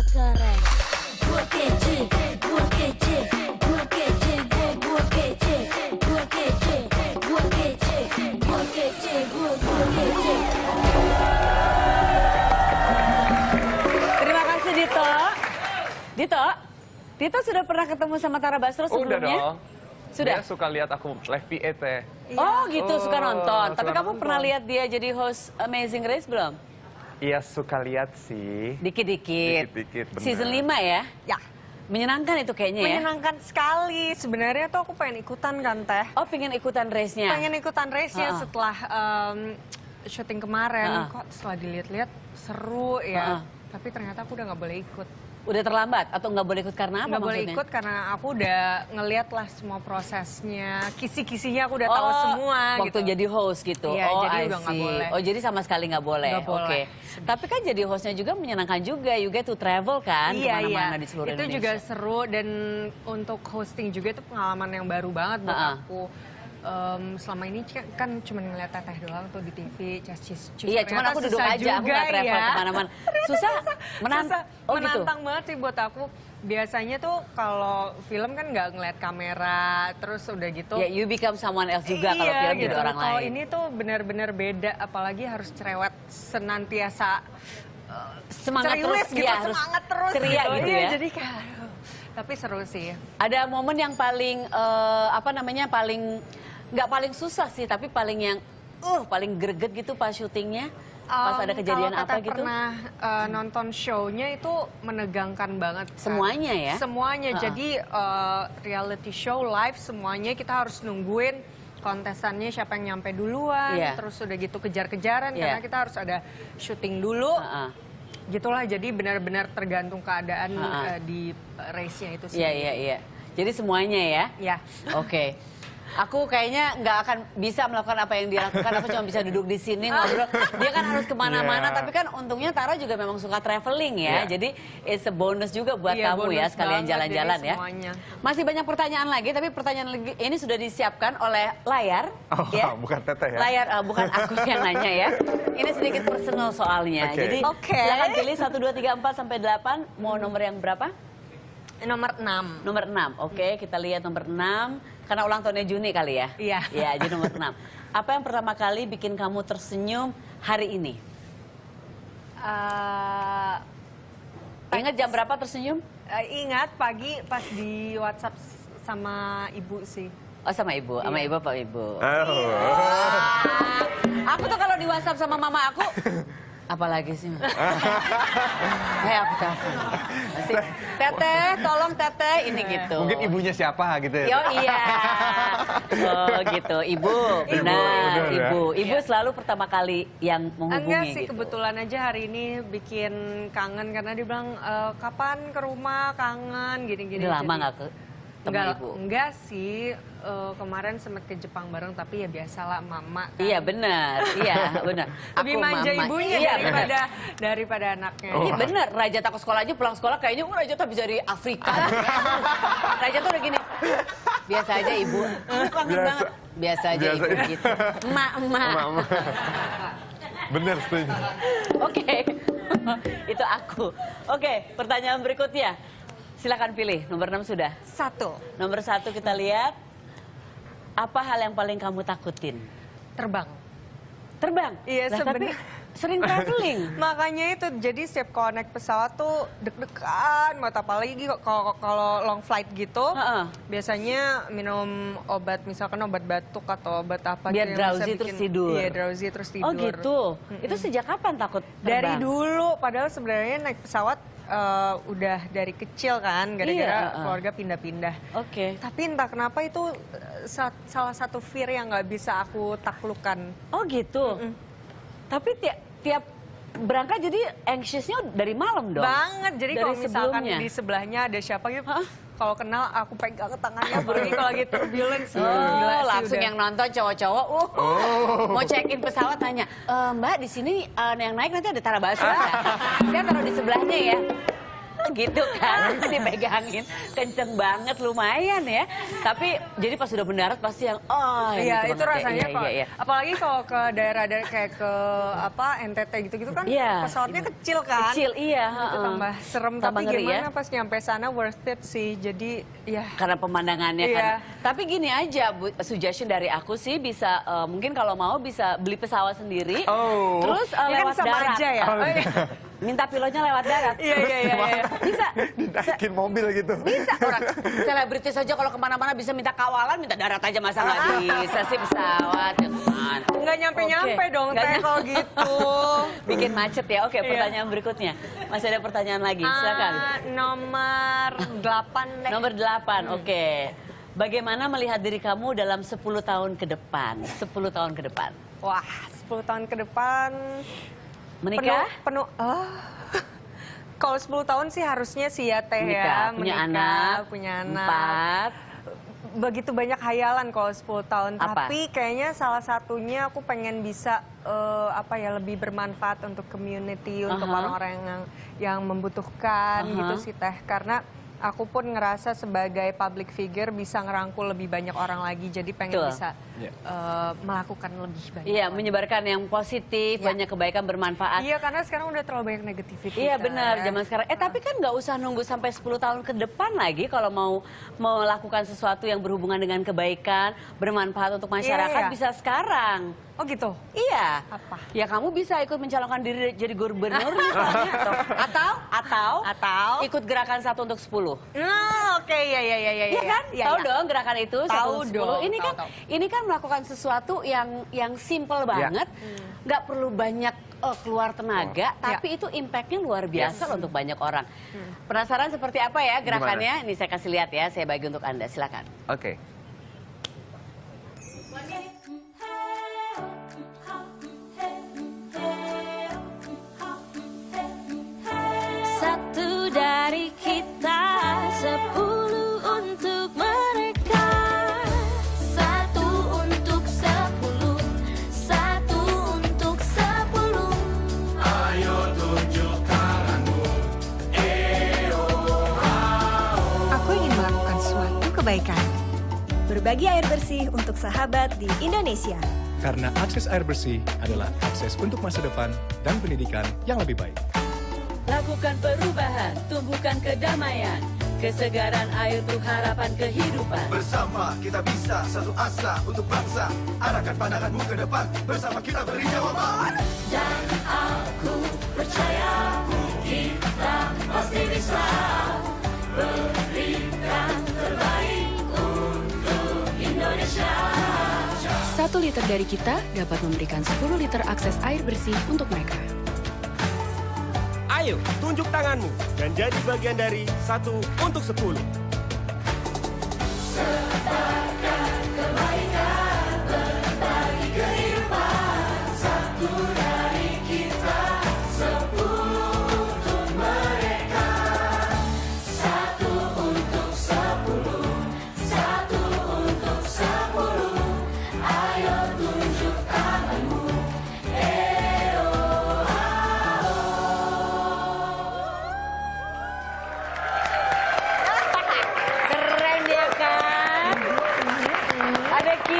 gua keren. Gua kece, gua kece, gua kece, gua kece, gua kece, gua kece, gua kece, gua kece. Terima kasih Dito. Dito sudah pernah ketemu sama Tara Basro sebelumnya? Udah dong. Sudah? Dia suka lihat aku live VT. Oh gitu, suka nonton. Tapi kamu pernah lihat dia jadi host Amazing Race belum? Iya, suka lihat sih. Dikit-dikit. Season 5 ya? Ya. Menyenangkan itu kayaknya ya? Menyenangkan sekali. Sebenarnya tuh aku pengen ikutan kan, Teh. Oh, pengen ikutan race-nya? Pengen ikutan race-nya setelah syuting kemarin. Kok setelah dilihat-lihat seru ya. Tapi ternyata aku udah nggak boleh ikut. Udah terlambat atau nggak boleh ikut karena apa? Nggak boleh ikut karena aku udah ngeliat lah semua prosesnya, kisi-kisinya aku udah tahu semua. Waktu gitu. Jadi host gitu. Ya, oh, jadi udah nggak boleh. Oh, jadi sama sekali nggak boleh. Oke. Okay. Tapi kan jadi hostnya juga menyenangkan juga. You get to travel kan, kemana-mana di seluruh Indonesia. Itu juga seru, dan untuk hosting juga itu pengalaman yang baru banget buat aku. Selama ini kan cuma ngeliat Teteh doang tuh di TV, iya, cuma aku duduk aja, juga, aku gak travel ya. Kemana-mana. Menantang gitu. Banget sih buat aku. Biasanya tuh kalau film kan nggak ngeliat kamera, terus udah gitu. Ya, you become someone else juga kalau film gitu. Jadi orang lain. Kalau ini tuh benar-benar beda, apalagi harus cerewet senantiasa. Semangat terus, gitu, ya, semangat terus, ceria gitu, ya. Jadi kayak, tapi seru sih. Ada momen yang paling paling susah sih, tapi paling yang paling greget gitu pas syutingnya, pas ada kejadian apa gitu. Kalau pernah nonton show-nya itu menegangkan banget kan? Semuanya ya? Semuanya, jadi reality show live semuanya kita harus nungguin kontestannya siapa yang nyampe duluan, terus udah gitu kejar-kejaran karena kita harus ada syuting dulu. Gitulah, jadi benar-benar tergantung keadaan di race-nya itu sih. Iya. Jadi semuanya ya? Iya. Oke. Aku kayaknya nggak akan bisa melakukan apa yang dia lakukan. Aku cuma bisa duduk di sini ngobrol. Dia kan harus kemana-mana. Tapi kan untungnya Tara juga memang suka traveling ya. Jadi it's a bonus juga buat kamu ya, sekalian jalan-jalan ya. Semuanya. Masih banyak pertanyaan lagi. Tapi pertanyaan lagi ini sudah disiapkan oleh layar. Bukan Teteh ya. Layar bukan aku yang nanya ya. Ini sedikit personal soalnya. Jadi silakan pilih 1, 2, 3, 4 sampai 8. Mau nomor yang berapa? Nomor 6. Nomor 6. Oke, kita lihat nomor 6. Karena ulang tahunnya Juni kali ya? Iya. Iya, jadi nomor 6. Apa yang pertama kali bikin kamu tersenyum hari ini? Ingat jam berapa tersenyum? Ingat pagi pas di WhatsApp sama ibu sih. Oh, sama ibu? Sama ibu apa ibu? Aku tuh kalau di WhatsApp sama mama aku... Apalagi sih, Mas? Aku telepon. Teteh, tolong Teteh, ini gitu. Mungkin ibunya siapa gitu ya? Iya. Oh gitu, ibu. Benar, ibu. Ibu selalu pertama kali yang menghubungi. Enggak sih, kebetulan aja hari ini bikin kangen. Karena dia bilang, kapan ke rumah, kangen, gini-gini. Ini lama nggak ke teman ibu? Enggak sih. Kemarin sempat ke Jepang bareng, tapi ya biasalah mama kan. Iya benar, Lebih manja ibunya daripada anaknya. Ini bener, Raja takut sekolah aja, pulang sekolah kayaknya Raja tuh bisa dari Afrika. Raja tuh udah gini, biasa aja ibu. Biasa aja ibu gitu. Emak. Bener setuju. Oke, itu aku. Oke, pertanyaan berikutnya. Silakan pilih, nomor 6 sudah? 1. Nomor 1 kita lihat. Apa hal yang paling kamu takutin? Terbang. Terbang? Iya, sebenarnya. Sering traveling. Makanya itu, jadi setiap kalau naik pesawat tuh deg-degan, apalagi kalau long flight gitu. Biasanya minum obat, misalkan obat batuk atau obat apa. Biar drowsy terus tidur. Iya, drowsy terus tidur. Oh gitu? Itu sejak kapan takut terbang? Dari dulu, padahal sebenarnya naik pesawat udah dari kecil kan, gara-gara keluarga pindah-pindah. Tapi entah kenapa itu salah satu fear yang nggak bisa aku taklukkan. Oh gitu? Tapi tiap berangkat jadi anxiousnya dari malam dong? Banget, jadi kalau misalkan di sebelahnya ada siapa gitu, kalau kenal aku pegang tangannya, apalagi kalau lagi turbulence. Langsung yang nonton cowok-cowok, mau check-in pesawat tanya, Mbak di sini yang naik nanti ada Tara Basro, saya taruh di sebelahnya ya. gitu kan, dipegangin kenceng banget, lumayan ya. Tapi jadi pas sudah mendarat pasti yang oh ya, gitu itu rasanya ya, ya, ya. Apalagi kalau ke daerah-daerah kayak ke apa NTT gitu-gitu kan ya, pesawatnya kecil kan. Kecil iya. Itu tambah serem tambah tapi ngeri, gimana ya? Pas nyampe sana worth it sih. Jadi ya karena pemandangannya ya. Kan. Tapi gini aja Bu, suggestion dari aku sih bisa mungkin kalau mau bisa beli pesawat sendiri. Oh. Terus lewat kan darat. Aja ya. Oh, iya. Minta pilotnya lewat darat. Iya. Bisa. Dinaikin mobil gitu. Bisa. Orang selebritis aja kalau kemana-mana bisa minta kawalan, minta darat aja masa nggak bisa sih pesawat. Nggak nyampe-nyampe dong teh kalau gitu. Bikin macet ya. Oke, pertanyaan berikutnya. Masih ada pertanyaan lagi, silakan. Nomor 8 deh. Nomor 8, oke. Bagaimana melihat diri kamu dalam 10 tahun ke depan? 10 tahun ke depan. Wah, 10 tahun ke depan... Menikah? Kalau 10 tahun sih harusnya sih ya teh ya. Punya anak. 4. Begitu banyak hayalan kalau 10 tahun. Apa? Tapi kayaknya salah satunya aku pengen bisa lebih bermanfaat untuk community, untuk orang-orang yang membutuhkan gitu sih teh. Karena aku pun ngerasa sebagai public figure bisa ngerangkul lebih banyak orang lagi. Jadi pengen bisa melakukan lebih banyak. Iya, menyebarkan yang positif, banyak kebaikan, bermanfaat. Iya, karena sekarang udah terlalu banyak negativity. Iya, benar zaman sekarang. Tapi kan nggak usah nunggu sampai 10 tahun ke depan lagi kalau mau melakukan sesuatu yang berhubungan dengan kebaikan, bermanfaat untuk masyarakat bisa sekarang. Oh gitu? Iya. Apa? Ya kamu bisa ikut mencalonkan diri jadi gubernur misalnya. Atau ikut gerakan 1 untuk 10. Oke, ya. Iya kan? Ya, tahu dong gerakan itu 1 untuk 10. Ini kan melakukan sesuatu yang simple banget. Nggak perlu banyak keluar tenaga, tapi itu impactnya luar biasa untuk banyak orang. Penasaran seperti apa ya gerakannya? Gimana? Ini saya kasih lihat ya, saya bagi untuk Anda. Silakan. Oke. Dari kita 10 untuk mereka, 1 untuk 10, 1 untuk 10. Ayo tunjuk tanganmu. Aku ingin melakukan suatu kebaikan. Berbagi air bersih untuk sahabat di Indonesia. Karena akses air bersih adalah akses untuk masa depan dan pendidikan yang lebih baik. Lakukan perubahan, tumbuhkan kedamaian, kesegaran air untuk harapan kehidupan. Bersama kita bisa, satu asa untuk bangsa. Arahkan pandanganmu ke depan, bersama kita beri jawaban. Dan aku percaya kita pasti bisa berikan terbaik untuk Indonesia. 1 liter dari kita dapat memberikan 10 liter akses air bersih untuk mereka. Ayo, tunjuk tanganmu dan jadi bagian dari 1 untuk 10. Sebarkan kebaikan, berbagi kehidupan. 1 dari kita, 10 untuk mereka. 1 untuk 10, 1 untuk 10. Ayo tunjuk tanganmu.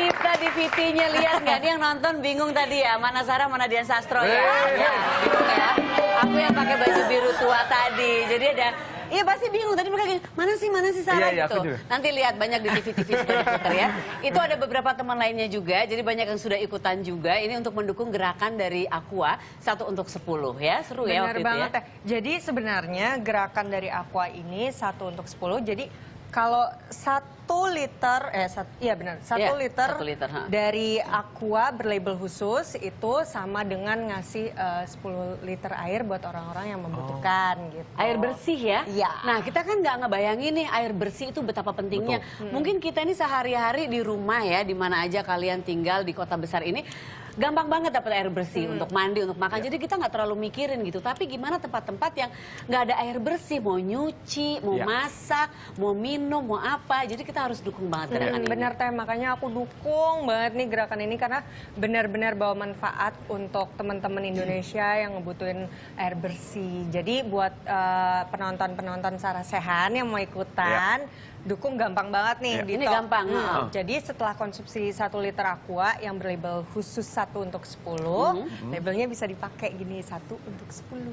Kita di VT-nya lihat nggak? Dia yang nonton bingung tadi ya, mana Sarah, mana Dian Sastro ya. Bingung ya. Aku yang pakai baju biru tua tadi. Jadi ada, iya pasti bingung tadi mereka gini, mana sih Sarah gitu. Nanti lihat banyak di TV Twitter ya. Itu ada beberapa teman lainnya juga. Jadi banyak yang sudah ikutan juga. Ini untuk mendukung gerakan dari Aqua 1 untuk 10 ya. Seru ya waktu itu ya. Benar banget. Jadi sebenarnya gerakan dari Aqua ini 1 untuk 10. Jadi kalau 1 liter dari Aqua berlabel khusus itu sama dengan ngasih 10 liter air buat orang-orang yang membutuhkan gitu. Air bersih ya? Iya. Nah kita kan nggak ngebayangin nih air bersih itu betapa pentingnya. Mungkin kita ini sehari-hari di rumah ya, di mana aja kalian tinggal di kota besar ini. gampang banget dapat air bersih untuk mandi, untuk makan. Jadi kita nggak terlalu mikirin gitu. Tapi gimana tempat-tempat yang nggak ada air bersih, mau nyuci, mau masak, mau minum, mau apa. Jadi kita harus dukung banget gerakan ini. Bener Teh, makanya aku dukung banget nih gerakan ini karena benar-benar bawa manfaat untuk teman-teman Indonesia yang ngebutuhin air bersih. Jadi buat penonton-penonton Sarah Sechan yang mau ikutan, dukung gampang banget nih. Ini gampang. Jadi setelah konsumsi 1 liter Aqua yang berlabel khusus 1 untuk 10, labelnya bisa dipakai gini, 1 untuk 10.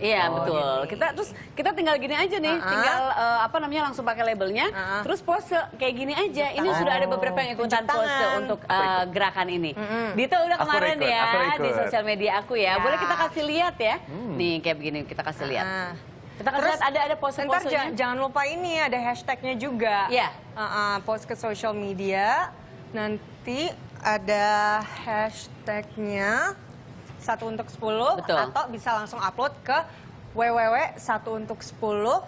Iya, betul. Gini. Kita tinggal gini aja nih, tinggal apa namanya langsung pakai labelnya, terus pose kayak gini aja. Ini sudah ada beberapa yang ikutan pose untuk gerakan ini. Dito udah kemarin ya di sosial media aku ya. Boleh kita kasih lihat ya. Nih kayak begini kita kasih lihat. Terus ada pose-posenya. Jangan lupa ini ada hashtagnya juga. Iya. Post ke social media. Nanti ada hashtagnya 1 untuk 10. Betul. Atau bisa langsung upload ke www.1untuk10.com.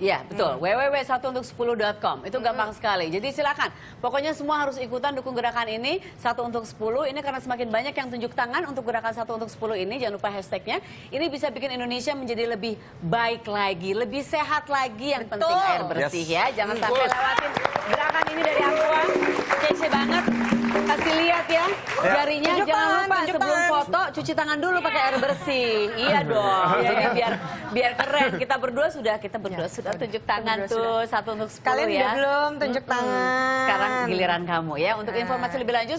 Iya, betul. www.1untuk10.com. Itu gampang sekali. Jadi silakan. Pokoknya semua harus ikutan dukung gerakan ini 1 untuk 10. Ini karena semakin banyak yang tunjuk tangan untuk gerakan 1 untuk 10 ini. Jangan lupa hashtagnya. Ini bisa bikin Indonesia menjadi lebih baik lagi, lebih sehat lagi. Yang penting air bersih ya. Jangan sampai lewatin gerakan ini dari Aqua. Kece banget. Kasih lihat ya jarinya, jangan lupa sebelum foto cuci tangan dulu pakai air bersih. Iya dong. Jadi biar keren. Kita berdua sudah tunjuk tangan tuh 1 untuk 10 kalian ya. Kalian belum tunjuk tangan. Sekarang giliran kamu ya. Untuk informasi lebih lanjut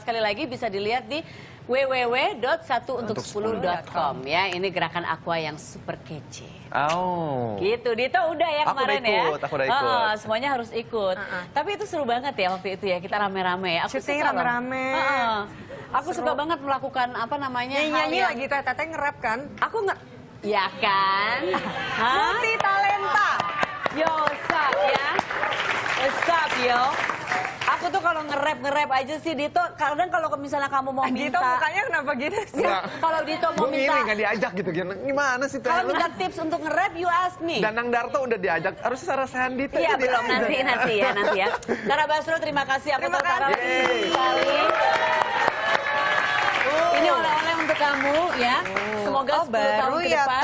sekali lagi bisa dilihat di www.1untuk10.com ya. Ini gerakan Aqua yang super kece. Gitu. Dito udah ya kemarin ya. Aku udah ikut. Semuanya harus ikut. Tapi itu seru banget ya waktu itu ya. Kita rame-rame. Syuting rame-rame. Aku suka banget melakukan apa namanya. Nyanyi lagi Teteh nge-rap kan? Aku nggak. Ya kan? Multi talenta. Yo, sup ya. Sup yo. Aku tuh kalau nge-rap aja sih Dito, kadang kalau misalnya kamu mau minta Dito mukanya kenapa gitu sih? Kalau Dito mau minta gini, gak diajak gitu, gimana sih? Kalau minta tips untuk nge-rap, you ask me. Danang Darto udah diajak, harus Sarah Sechan Dito. Iya belum, nanti ya. Tara Basro, terima kasih. Ini oleh-oleh untuk kamu ya. Semoga 10 tahun ke depan,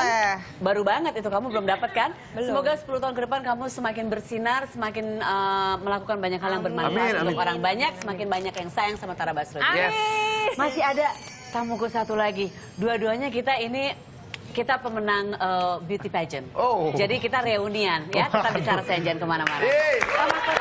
baru banget itu kamu belum dapat kan? Belum. Semoga 10 tahun ke depan kamu semakin bersinar, semakin melakukan banyak hal yang bermanfaat untuk orang banyak, semakin banyak yang sayang sama Tara Basro. Yes. Masih ada tamuku satu lagi. Dua-duanya kita pemenang beauty pageant. Jadi kita reunian ya, kita bicara Sechan kemana-mana.